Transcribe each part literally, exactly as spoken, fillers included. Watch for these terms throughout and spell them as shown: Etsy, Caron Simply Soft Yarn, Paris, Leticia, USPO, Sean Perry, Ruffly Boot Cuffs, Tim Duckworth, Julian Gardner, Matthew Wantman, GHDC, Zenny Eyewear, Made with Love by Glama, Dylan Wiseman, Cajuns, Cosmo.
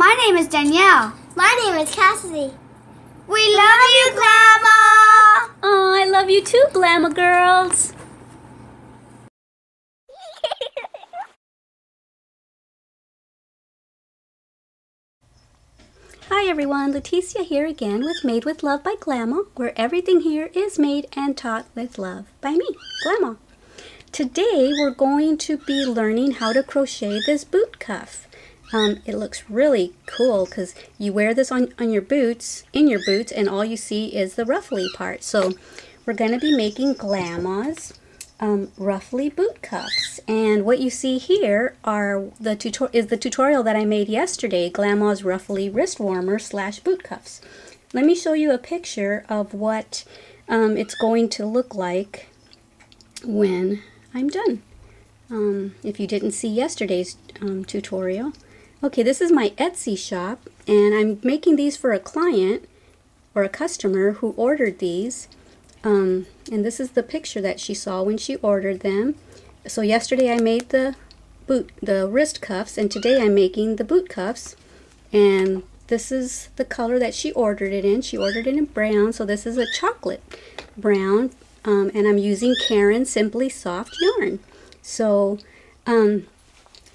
My name is Danielle. My name is Cassidy. We love you, Glama! Oh, I love you too, Glama girls. Hi everyone, Leticia here again with Made with Love by Glama, where everything here is made and taught with love by me, Glama. Today we're going to be learning how to crochet this boot cuff. Um, it looks really cool because you wear this on, on your boots, in your boots, and all you see is the ruffly part. So we're going to be making Glama's um, ruffly boot cuffs. And what you see here are the tutor is the tutorial that I made yesterday, Glama's ruffly wrist warmer slash boot cuffs. Let me show you a picture of what um, it's going to look like when I'm done. Um, if you didn't see yesterday's um, tutorial. Okay, this is my Etsy shop, and I'm making these for a client or a customer who ordered these. Um, and this is the picture that she saw when she ordered them. So yesterday I made the boot, the wrist cuffs, and today I'm making the boot cuffs. And this is the color that she ordered it in. She ordered it in brown, so this is a chocolate brown. Um, and I'm using Caron Simply Soft Yarn. So, um,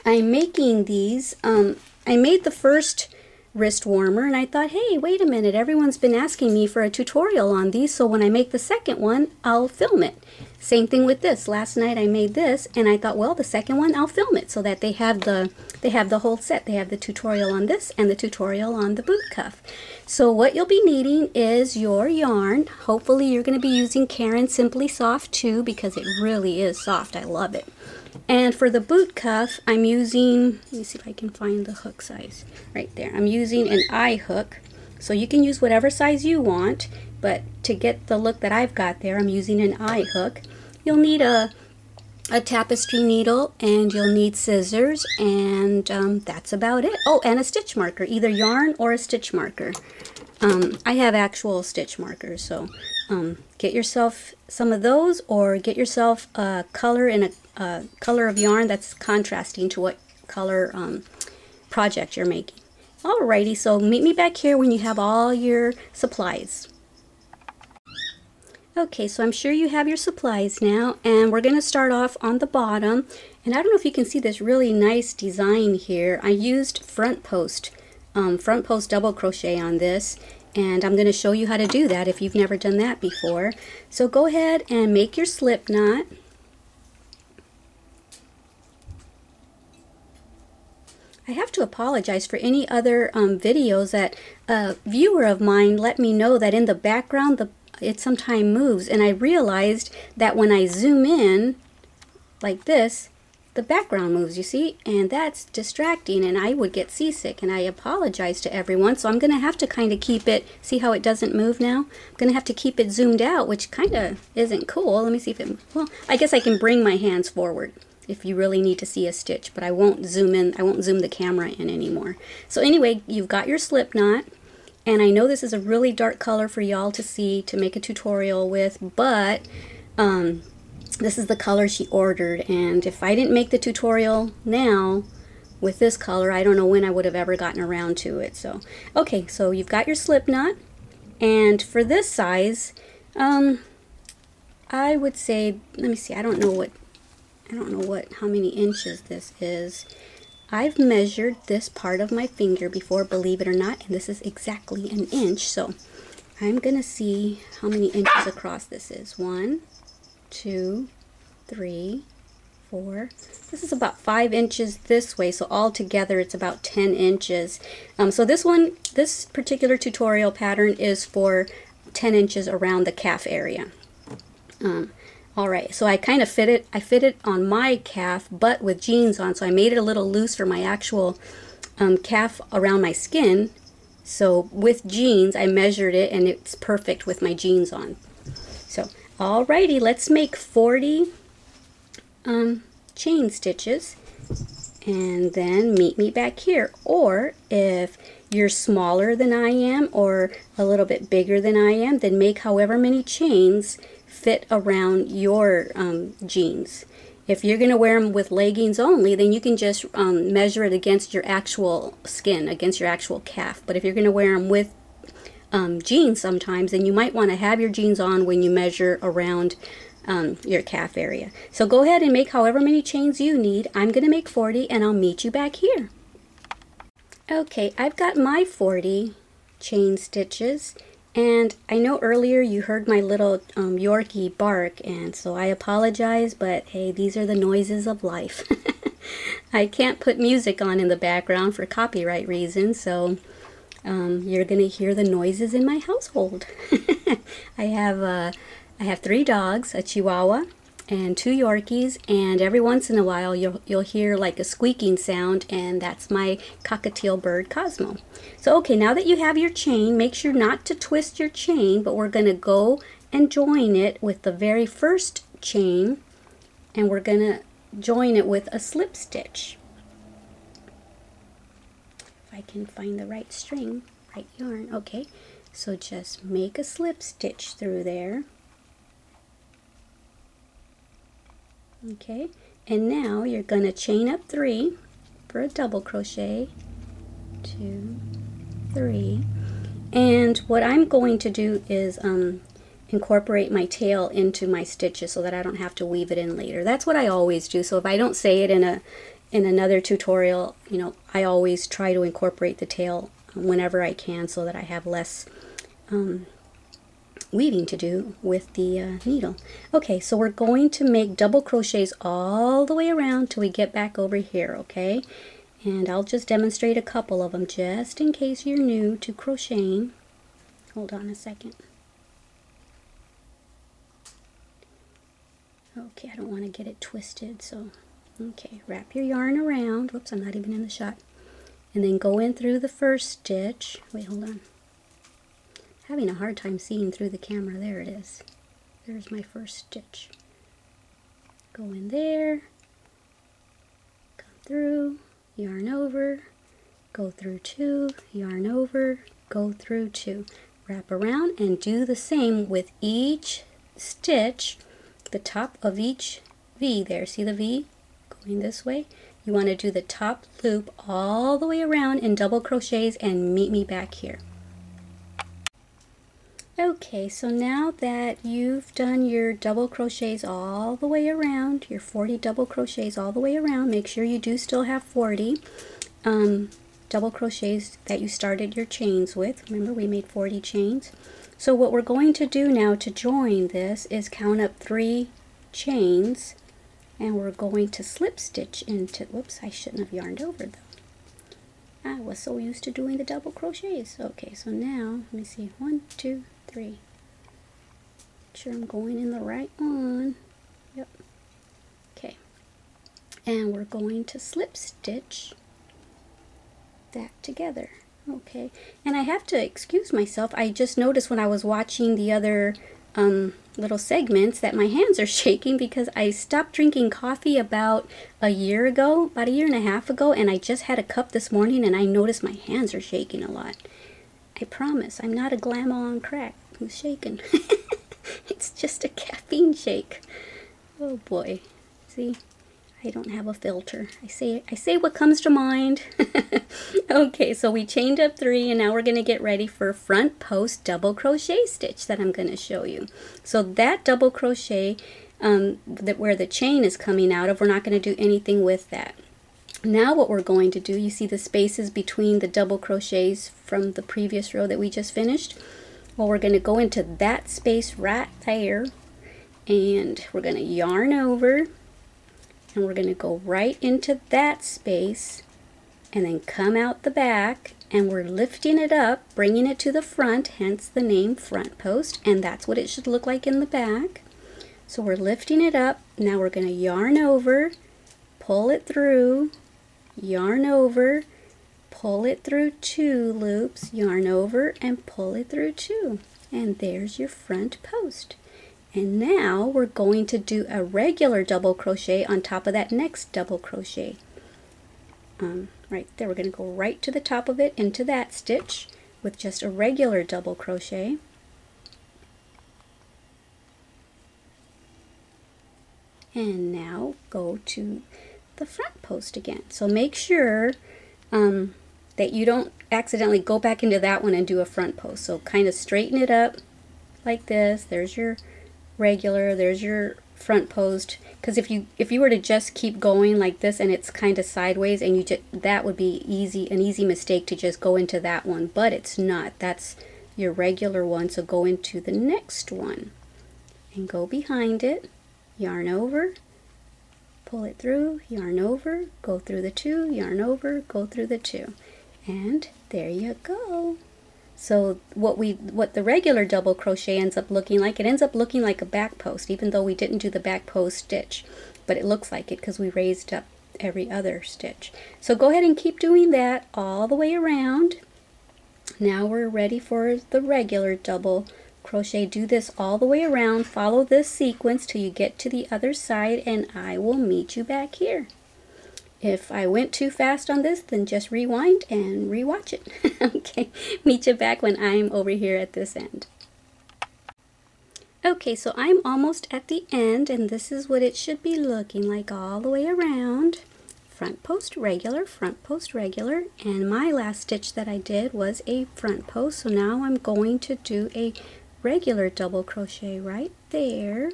I'm making these, um, I made the first wrist warmer and I thought, hey, wait a minute, everyone's been asking me for a tutorial on these, so when I make the second one, I'll film it. Same thing with this. Last night I made this and I thought, well, the second one, I'll film it so that they have the, they have the whole set. They have the tutorial on this and the tutorial on the boot cuff. So what you'll be needing is your yarn. Hopefully you're going to be using Caron Simply Soft too, because it really is soft. I love it. And for the boot cuff, I'm using, let me see if I can find the hook size right there. I'm using an eye hook, so you can use whatever size you want, but to get the look that I've got there, I'm using an eye hook. You'll need a, a tapestry needle, and you'll need scissors, and um, that's about it. Oh, and a stitch marker, either yarn or a stitch marker. Um, I have actual stitch markers, so um, get yourself some of those, or get yourself a color and a Uh, color of yarn that's contrasting to what color um, project you're making. Alrighty, so meet me back here when you have all your supplies. Okay, so I'm sure you have your supplies now, and we're going to start off on the bottom. And I don't know if you can see this really nice design here. I used front post, um, front post double crochet on this, and I'm going to show you how to do that if you've never done that before. So go ahead and make your slip knot. I have to apologize for any other um, videos that a viewer of mine let me know that in the background the it sometimes moves, and I realized that when I zoom in like this, the background moves, you see, and that's distracting and I would get seasick, and I apologize to everyone. So I'm gonna have to kind of keep it, see how it doesn't move now? I'm gonna have to keep it zoomed out, which kind of isn't cool. Let me see if it, well, I guess I can bring my hands forward if you really need to see a stitch, but I won't zoom in, I won't zoom the camera in anymore. So anyway, you've got your slip knot, and I know this is a really dark color for y'all to see, to make a tutorial with, but um, this is the color she ordered, and if I didn't make the tutorial now with this color, I don't know when I would have ever gotten around to it. So, okay, so you've got your slip knot, and for this size, um, I would say, let me see, I don't know what, I don't know what, how many inches this is. I've measured this part of my finger before, believe it or not, and this is exactly an inch. So I'm gonna see how many inches across this is. One, two, three, four. This is about five inches this way, so all together it's about ten inches. Um, so this one, this particular tutorial pattern is for ten inches around the calf area. Um, Alright, so I kind of fit it, I fit it on my calf, but with jeans on, so I made it a little loose for my actual um, calf around my skin. So with jeans, I measured it, and it's perfect with my jeans on. So, alrighty, let's make forty um, chain stitches, and then meet me back here. Or if you're smaller than I am, or a little bit bigger than I am, then make however many chains fit around your um, jeans. If you're going to wear them with leggings only, then you can just um, measure it against your actual skin, against your actual calf. But if you're going to wear them with um, jeans sometimes, then you might want to have your jeans on when you measure around um, your calf area. So go ahead and make however many chains you need. I'm going to make forty and I'll meet you back here. Okay, I've got my forty chain stitches. And I know earlier you heard my little um, Yorkie bark, and so I apologize, but hey, these are the noises of life. I can't put music on in the background for copyright reasons, so um, you're gonna hear the noises in my household. I have uh, I have three dogs, a Chihuahua and two Yorkies, and every once in a while you'll, you'll hear like a squeaking sound, and that's my cockatiel bird Cosmo. So okay, now that you have your chain, make sure not to twist your chain, but we're gonna go and join it with the very first chain, and we're gonna join it with a slip stitch. If I can find the right string, right yarn. Okay, so just make a slip stitch through there. Okay, and now you're going to chain up three for a double crochet, two, three, and what I'm going to do is um, incorporate my tail into my stitches so that I don't have to weave it in later. That's what I always do, so if I don't say it in a in another tutorial, you know, I always try to incorporate the tail whenever I can so that I have less um, weaving to do with the uh, needle. Okay, so we're going to make double crochets all the way around till we get back over here, okay? And I'll just demonstrate a couple of them just in case you're new to crocheting. Hold on a second. Okay, I don't want to get it twisted, so okay, wrap your yarn around. Whoops, I'm not even in the shot. And then go in through the first stitch. Wait, hold on. Having a hard time seeing through the camera. There it is. There's my first stitch. Go in there, come through, yarn over, go through two, yarn over, go through two. Wrap around and do the same with each stitch, the top of each V there. See the V going this way? You want to do the top loop all the way around in double crochets and meet me back here. Okay, so now that you've done your double crochets all the way around, your forty double crochets all the way around, make sure you do still have forty um, double crochets that you started your chains with. Remember, we made forty chains. So what we're going to do now to join this is count up three chains, and we're going to slip stitch into, whoops, I shouldn't have yarned over though. I was so used to doing the double crochets. Okay, so now, let me see, one, two, three. Make sure I'm going in the right one. Yep. Okay. And we're going to slip stitch that together. Okay. And I have to excuse myself. I just noticed when I was watching the other um, little segments that my hands are shaking because I stopped drinking coffee about a year ago, about a year and a half ago, and I just had a cup this morning and I noticed my hands are shaking a lot. I promise, I'm not a Glama on crack who's shaking. It's just a caffeine shake. Oh boy. See? I don't have a filter. I say I say what comes to mind. Okay, so we chained up three, and now we're going to get ready for front post double crochet stitch that I'm going to show you. So that double crochet um, that where the chain is coming out of, we're not going to do anything with that. Now what we're going to do, you see the spaces between the double crochets from the previous row that we just finished? Well, we're going to go into that space right there, and we're going to yarn over. And we're going to go right into that space and then come out the back, and we're lifting it up, bringing it to the front, hence the name front post, and that's what it should look like in the back. So we're lifting it up. Now we're going to yarn over, pull it through, yarn over, pull it through two loops, yarn over, and pull it through two, and there's your front post. And now we're going to do a regular double crochet on top of that next double crochet. Um, right there, we're going to go right to the top of it into that stitch with just a regular double crochet. and now go to the front post again. So make sure um, that you don't accidentally go back into that one and do a front post. So kind of straighten it up like this. There's your regular, there's your front post, because if you if you were to just keep going like this and it's kind of sideways, and you just, that would be easy an easy mistake to just go into that one, but it's not. That's your regular one, so go into the next one and go behind it, yarn over, pull it through, yarn over, go through the two, yarn over, go through the two, and there you go. So what we what the regular double crochet ends up looking like, it ends up looking like a back post, even though we didn't do the back post stitch, but it looks like it because we raised up every other stitch. So go ahead and keep doing that all the way around. Now we're ready for the regular double crochet. Do this all the way around, follow this sequence till you get to the other side, and I will meet you back here. If I went too fast on this, then just rewind and rewatch it. Okay, meet you back when I'm over here at this end. Okay, so I'm almost at the end, and this is what it should be looking like all the way around. Front post, regular, front post, regular, and my last stitch that I did was a front post, so now I'm going to do a regular double crochet right there.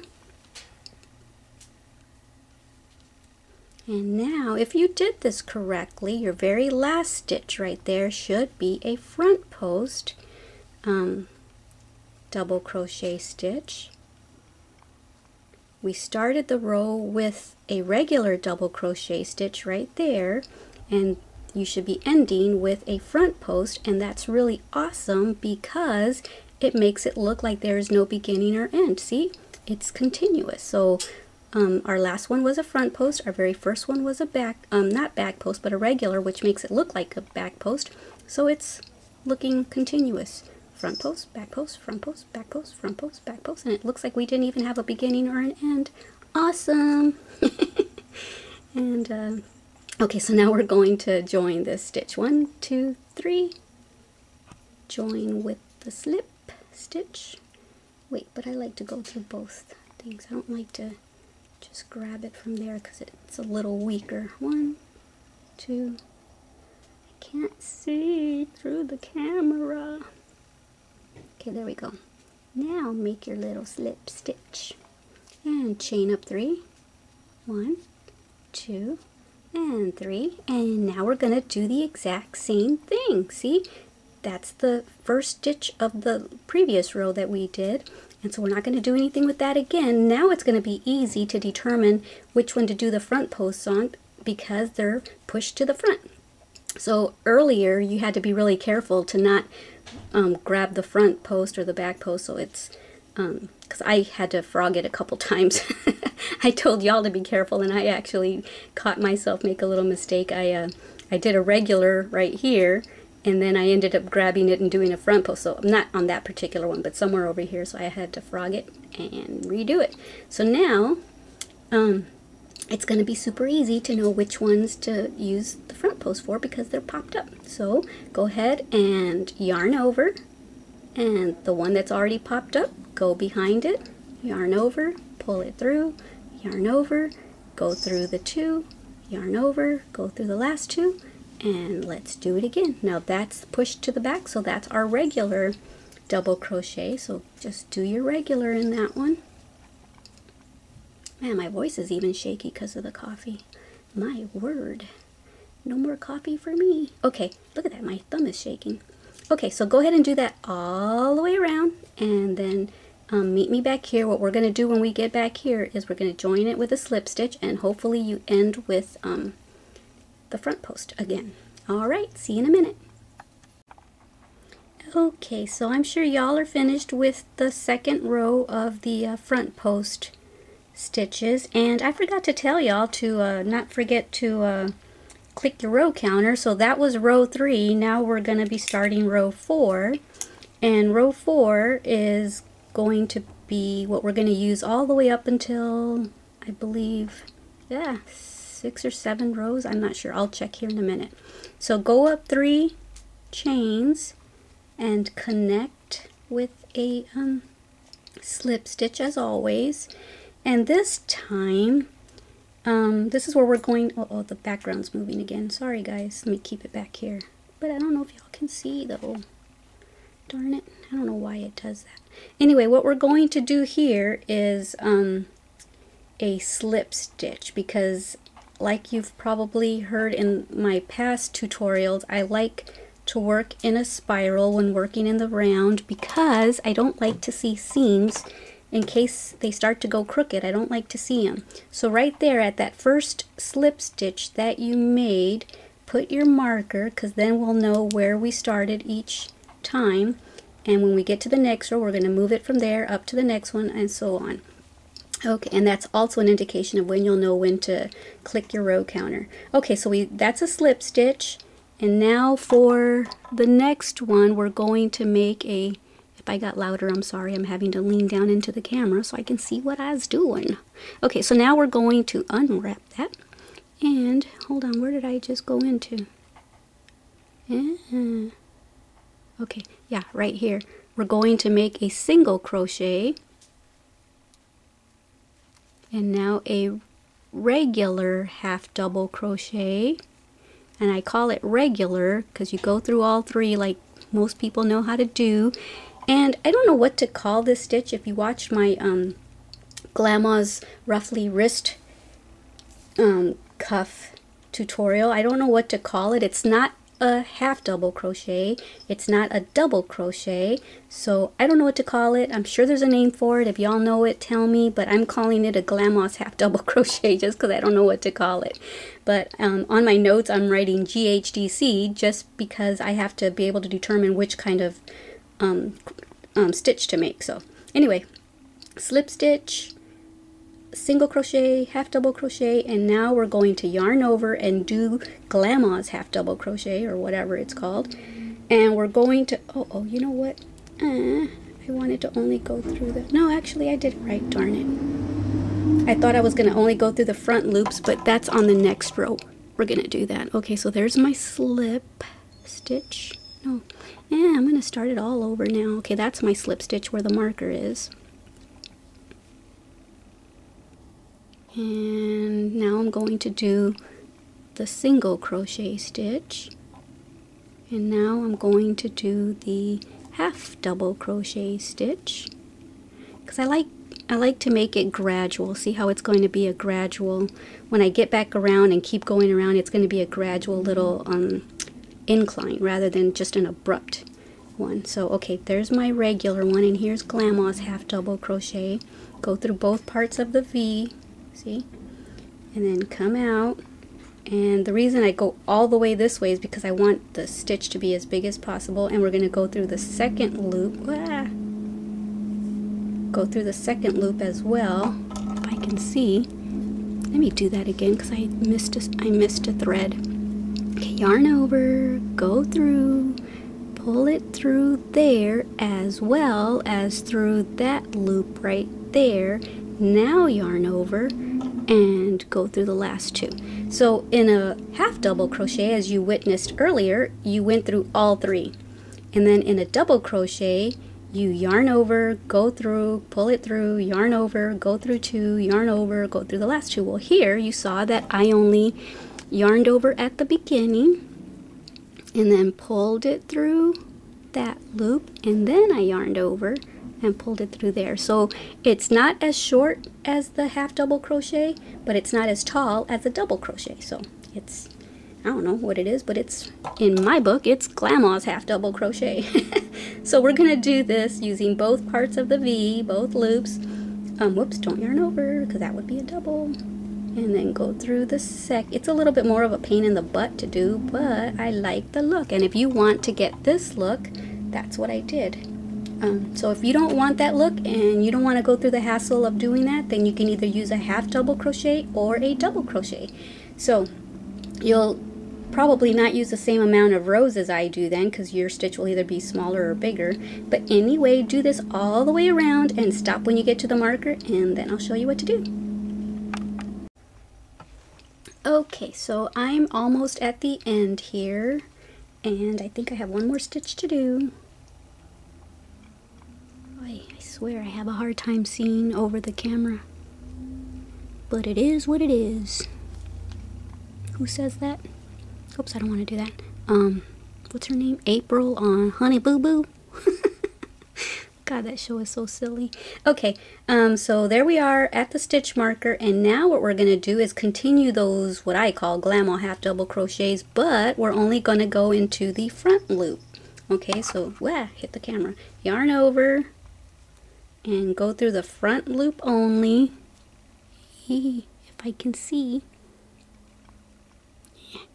And now, if you did this correctly, your very last stitch right there should be a front post um, double crochet stitch. We started the row with a regular double crochet stitch right there, and you should be ending with a front post, and that's really awesome because it makes it look like there is no beginning or end. See, it's continuous. So Um, our last one was a front post, our very first one was a back, um, not back post, but a regular, which makes it look like a back post. So it's looking continuous. Front post, back post, front post, back post, front post, back post, and it looks like we didn't even have a beginning or an end. Awesome! and, uh, okay, so now we're going to join this stitch. One, two, three. Join with the slip stitch. Wait, but I like to go through both things. I don't like to just grab it from there because it's a little weaker. One, two, I can't see through the camera. Okay, there we go. Now make your little slip stitch and chain up three. One, two, and three. And now we're gonna do the exact same thing. See, that's the first stitch of the previous row that we did. And so we're not going to do anything with that again. Now it's going to be easy to determine which one to do the front posts on because they're pushed to the front. So earlier you had to be really careful to not um, grab the front post or the back post. So it's, um, because I had to frog it a couple times. I told y'all to be careful and I actually caught myself make a little mistake. I, uh, I did a regular right here, and then I ended up grabbing it and doing a front post. So I'm not on that particular one, but somewhere over here. So I had to frog it and redo it. So now um, it's going to be super easy to know which ones to use the front post for because they're popped up. So go ahead and yarn over. And the one that's already popped up, go behind it, yarn over, pull it through, yarn over, go through the two, yarn over, go through the last two, and let's do it again. Now that's pushed to the back, so that's our regular double crochet. So just do your regular in that one. Man, my voice is even shaky because of the coffee. My word, no more coffee for me. Okay, look at that, my thumb is shaking. Okay, so go ahead and do that all the way around, and then um, meet me back here. What we're gonna do when we get back here is we're gonna join it with a slip stitch, and hopefully you end with um, the front post again. All right, see you in a minute. Okay, so I'm sure y'all are finished with the second row of the uh, front post stitches, and I forgot to tell y'all to uh, not forget to uh, click your row counter. So that was row three. Now we're going to be starting row four, and row four is going to be what we're going to use all the way up until, I believe, yeah, six or seven rows, I'm not sure. I'll check here in a minute. So go up three chains and connect with a um, slip stitch as always, And this time, um, this is where we're going. Uh oh, the background's moving again. Sorry, guys. Let me keep it back here. But I don't know if y'all can see, though. Darn it. I don't know why it does that. Anyway, what we're going to do here is um, a slip stitch, because like you've probably heard in my past tutorials, I like to work in a spiral when working in the round because I don't like to see seams in case they start to go crooked. I don't like to see them. So right there at that first slip stitch that you made, put your marker, because then we'll know where we started each time, and when we get to the next row, we're going to move it from there up to the next one and so on. Okay, and that's also an indication of when you'll know when to click your row counter. Okay, so we that's a slip stitch, and now for the next one, we're going to make a, if I got louder, I'm sorry, I'm having to lean down into the camera so I can see what I was doing. Okay, so now we're going to unwrap that, and hold on, where did I just go into? Yeah. Okay, yeah, right here. We're going to make a single crochet, and now a regular half double crochet. And I call it regular because you go through all three like most people know how to do. And I don't know what to call this stitch. If you watched my um, Glama's Ruffly Wrist um, Cuff tutorial, I don't know what to call it. It's not a half double crochet. It's not a double crochet. So I don't know what to call it. I'm sure there's a name for it. If y'all know it, tell me. But I'm calling it a Glama's half double crochet just because I don't know what to call it. But um, on my notes, I'm writing G H D C just because I have to be able to determine which kind of um, um, stitch to make. So anyway, slip stitch, single crochet, half double crochet, and now we're going to yarn over and do Glama's half double crochet or whatever it's called. And we're going to, oh, oh, you know what? Uh, I wanted to only go through the, no, actually I did it right, darn it. I thought I was going to only go through the front loops, but that's on the next row. We're going to do that. Okay, so there's my slip stitch. No, eh, I'm going to start it all over now. Okay, that's my slip stitch where the marker is. And now I'm going to do the single crochet stitch, and now I'm going to do the half double crochet stitch because I like I like to make it gradual. See how it's going to be a gradual, when I get back around and keep going around, it's going to be a gradual little um, incline rather than just an abrupt one. So okay, there's my regular one, and here's Glama's half double crochet. Go through both parts of the V, see, and then come out. And the reason I go all the way this way is because I want the stitch to be as big as possible, and we're going to go through the second loop ah, go through the second loop as well, if I can see. Let me do that again because I missed a, I missed a thread. Okay, yarn over, go through, pull it through there as well as through that loop right there. Now yarn over and go through the last two. So in a half double crochet, as you witnessed earlier, you went through all three, and then in a double crochet you yarn over, go through, pull it through, yarn over, go through two, yarn over, go through the last two. Well, here you saw that I only yarned over at the beginning and then pulled it through that loop, and then I yarned over and pulled it through there. So it's not as short as the half double crochet, but it's not as tall as the double crochet. So it's, I don't know what it is, but it's, in my book, it's Glama's half double crochet. So we're gonna do this using both parts of the V, both loops. Um, whoops, don't yarn over because that would be a double. And then go through the sec. It's a little bit more of a pain in the butt to do, but I like the look. And if you want to get this look, that's what I did. Um, so if you don't want that look and you don't want to go through the hassle of doing that, then you can either use a half double crochet or a double crochet. So you'll probably not use the same amount of rows as I do then, because your stitch will either be smaller or bigger. But anyway, do this all the way around and stop when you get to the marker, and then I'll show you what to do. Okay, so I'm almost at the end here, and I think I have one more stitch to do. I swear I have a hard time seeing over the camera. but it is what it is. Who says that? Oops, I don't want to do that. Um, what's her name? April on Honey Boo Boo. God, that show is so silly. Okay, um, so there we are at the stitch marker, and now what we're going to do is continue those, what I call Glama half double crochets, but we're only going to go into the front loop. Okay, so, wah, hit the camera. Yarn over, and go through the front loop only, if I can see.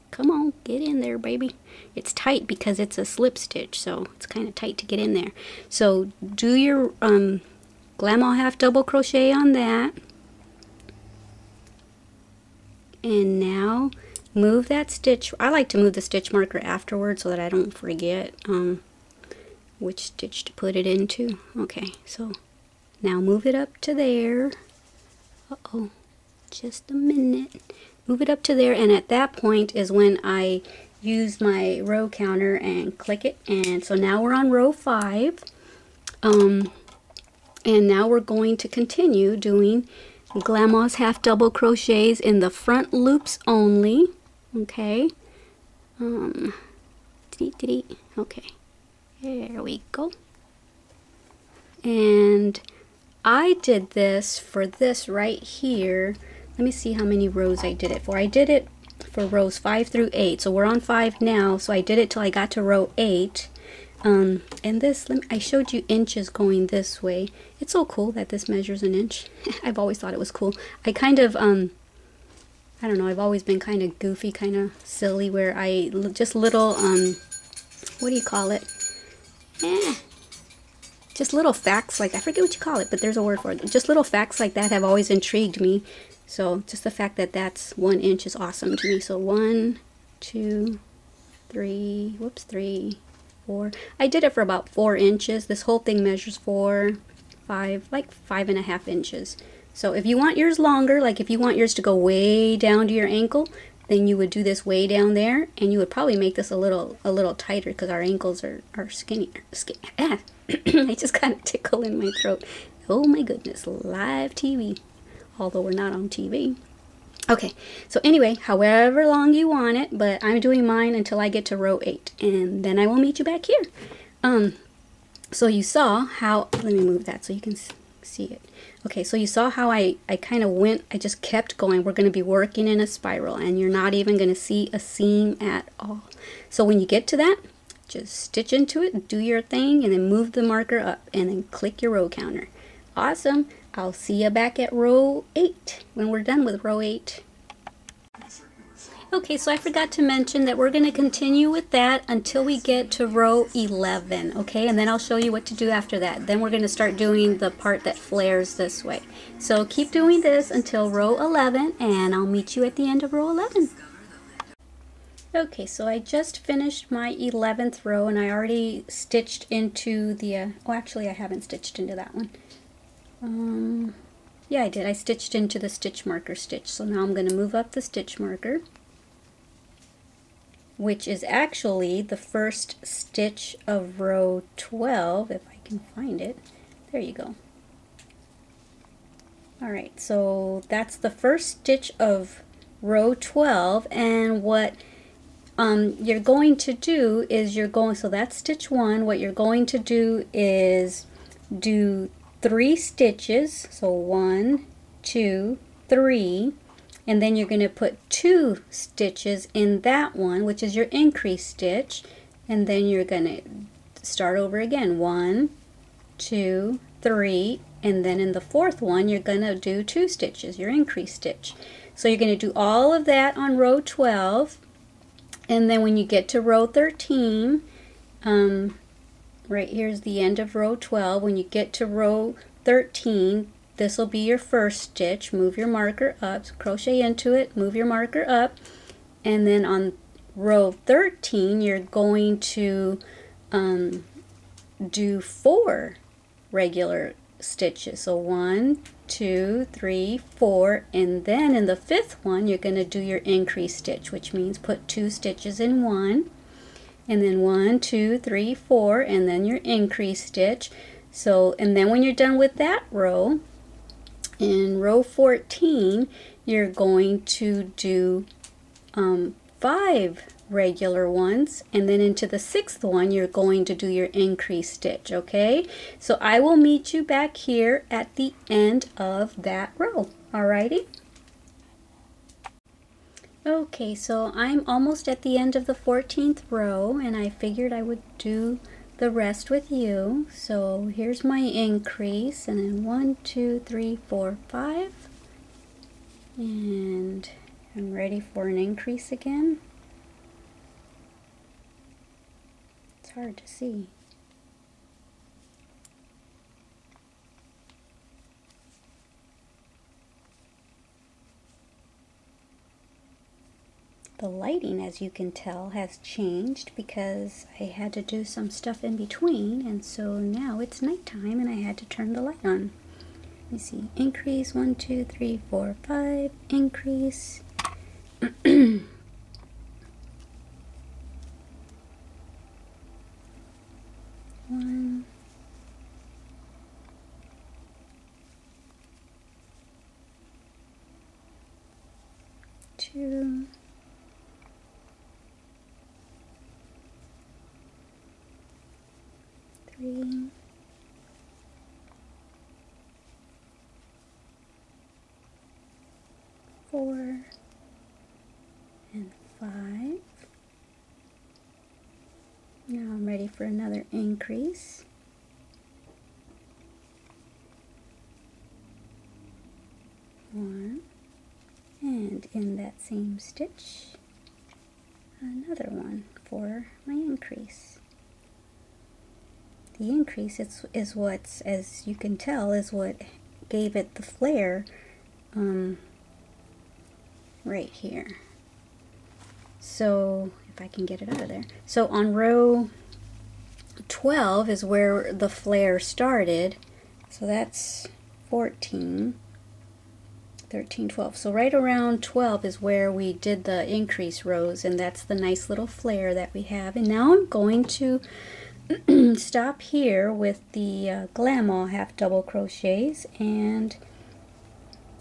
Come on, get in there, baby. It's tight because it's a slip stitch, so it's kind of tight to get in there. So do your um, Glama half double crochet on that, and now move that stitch. I like to move the stitch marker afterwards so that I don't forget um, which stitch to put it into. Okay, so now move it up to there. Uh-oh, just a minute. Move it up to there, and at that point is when I use my row counter and click it. And so now we're on row five, um, and now we're going to continue doing Glama's half double crochets in the front loops only. Okay, um, okay, there we go. And I did this for this right here. Let me see how many rows I did it for. I did it for rows five through eight. So we're on five now. So I did it till I got to row eight. Um, and this, let me, I showed you inches going this way. It's so cool that this measures an inch. I've always thought it was cool. I kind of, um, I don't know, I've always been kind of goofy, kind of silly, where I just little, um, what do you call it? Eh. Just little facts, like, I forget what you call it, but there's a word for it. Just little facts like that have always intrigued me. So just the fact that that's one inch is awesome to me. So one, two, three, whoops, three, four. I did it for about four inches. This whole thing measures four, five, like five and a half inches. So if you want yours longer, like if you want yours to go way down to your ankle, then you would do this way down there, and you would probably make this a little a little tighter because our ankles are, are skinnier. Skin, ah, I just got a tickle in my throat. Oh my goodness, live T V. Although we're not on T V. Okay, so anyway, however long you want it, but I'm doing mine until I get to row eight, and then I will meet you back here. Um, so you saw how, let me move that so you can see it. Okay, so you saw how I, I kind of went, I just kept going. We're gonna be working in a spiral, and you're not even gonna see a seam at all. So when you get to that, just stitch into it, do your thing, and then move the marker up, and then click your row counter. Awesome. I'll see you back at row eight when we're done with row eight. Okay, so I forgot to mention that we're going to continue with that until we get to row eleven, okay? And then I'll show you what to do after that. Then we're going to start doing the part that flares this way. So keep doing this until row eleven, and I'll meet you at the end of row eleven. Okay, so I just finished my eleventh row, and I already stitched into the, uh, oh, actually I haven't stitched into that one. Um, yeah, I did. I stitched into the stitch marker stitch. So now I'm going to move up the stitch marker, which is actually the first stitch of row twelve, if I can find it. There you go. Alright, so that's the first stitch of row twelve, and what um, you're going to do is you're going, so that's stitch one, what you're going to do is do three stitches, so one, two, three, and then you're going to put two stitches in that one, which is your increase stitch, and then you're going to start over again, one, two, three, and then in the fourth one you're going to do two stitches, your increase stitch. So you're going to do all of that on row twelve, and then when you get to row thirteen, um, right here's the end of row twelve. When you get to row thirteen, this will be your first stitch. Move your marker up, crochet into it, move your marker up, and then on row thirteen you're going to um, do four regular stitches. So one, two, three, four, and then in the fifth one you're going to do your increase stitch, which means put two stitches in one, and then one, two, three, four, and then your increase stitch. So, and then when you're done with that row, in row fourteen, you're going to do um, five regular ones, and then into the sixth one you're going to do your increase stitch. Okay, so I will meet you back here at the end of that row. Alrighty. Okay, so I'm almost at the end of the fourteenth row, and I figured I would do the rest with you. So here's my increase, and then one, two, three, four, five, and I'm ready for an increase again. It's hard to see. The lighting, as you can tell, has changed because I had to do some stuff in between, and so now it's nighttime and I had to turn the light on. Let me see. Increase, one, two, three, four, five, increase. One. Two. Three, four, and five. Now I'm ready for another increase. One, and in that same stitch, another one for my increase. The increase it's, is what's, as you can tell, is what gave it the flare um, right here. So, if I can get it out of there. So on row twelve is where the flare started. So that's fourteen, thirteen, twelve. So right around twelve is where we did the increase rows, and that's the nice little flare that we have. And now I'm going to stop here with the uh, Glama half double crochets, and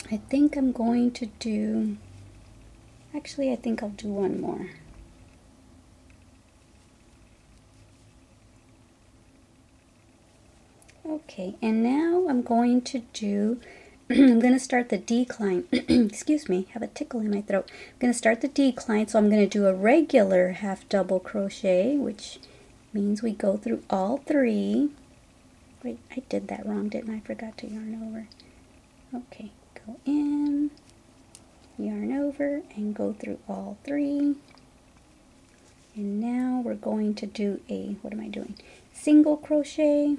I think I'm going to do, actually I think I'll do one more. Okay, and now I'm going to do, I'm going to start the decline. Excuse me, I have a tickle in my throat. I'm going to start the decline, so I'm going to do a regular half double crochet, which means we go through all three. Wait, I did that wrong, didn't I? I forgot to yarn over. Okay, go in, yarn over, and go through all three. And now we're going to do a, what am I doing? Single crochet.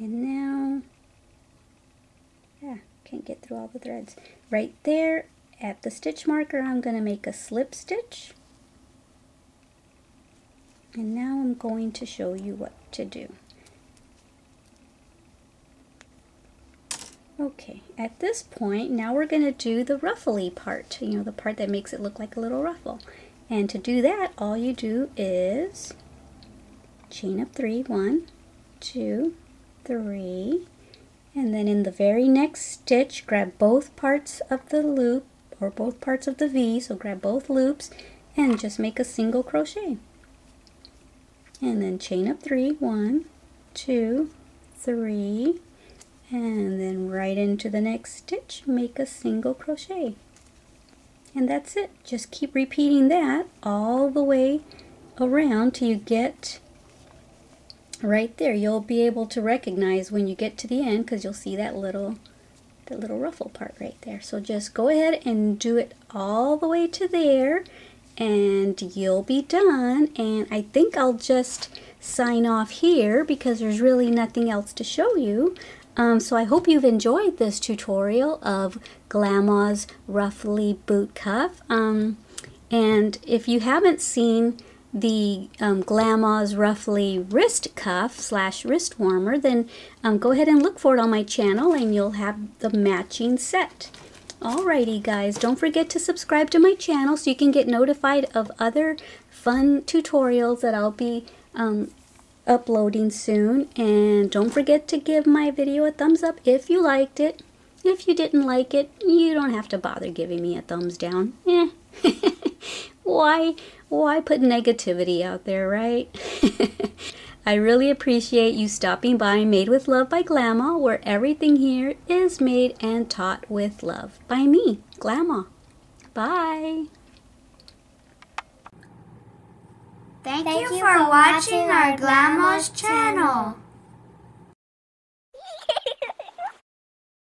And now, yeah, can't get through all the threads. Right there. At the stitch marker, I'm going to make a slip stitch. And now I'm going to show you what to do. Okay, at this point, now we're going to do the ruffly part, you know, the part that makes it look like a little ruffle. And to do that, all you do is chain up three, one, two, three, and then in the very next stitch, grab both parts of the loop, or both parts of the V, so grab both loops and just make a single crochet, and then chain up three, one, two, three, and then right into the next stitch make a single crochet, and that's it. Just keep repeating that all the way around till you get right there. You'll be able to recognize when you get to the end, because you'll see that little the little ruffle part right there. So just go ahead and do it all the way to there, and you'll be done. And I think I'll just sign off here because there's really nothing else to show you. Um, so I hope you've enjoyed this tutorial of Glama's Ruffly Boot Cuff. Um, and if you haven't seen the um, Glama's Ruffly wrist cuff slash wrist warmer, then um, go ahead and look for it on my channel and you'll have the matching set. Alrighty guys, don't forget to subscribe to my channel so you can get notified of other fun tutorials that I'll be um, uploading soon, and don't forget to give my video a thumbs up if you liked it. If you didn't like it, you don't have to bother giving me a thumbs down. Eh. Why, why put negativity out there, right? I really appreciate you stopping by Made with Love by Glama, where everything here is made and taught with love by me, Glama. Bye! Thank, Thank you, you for watching our Glama's channel.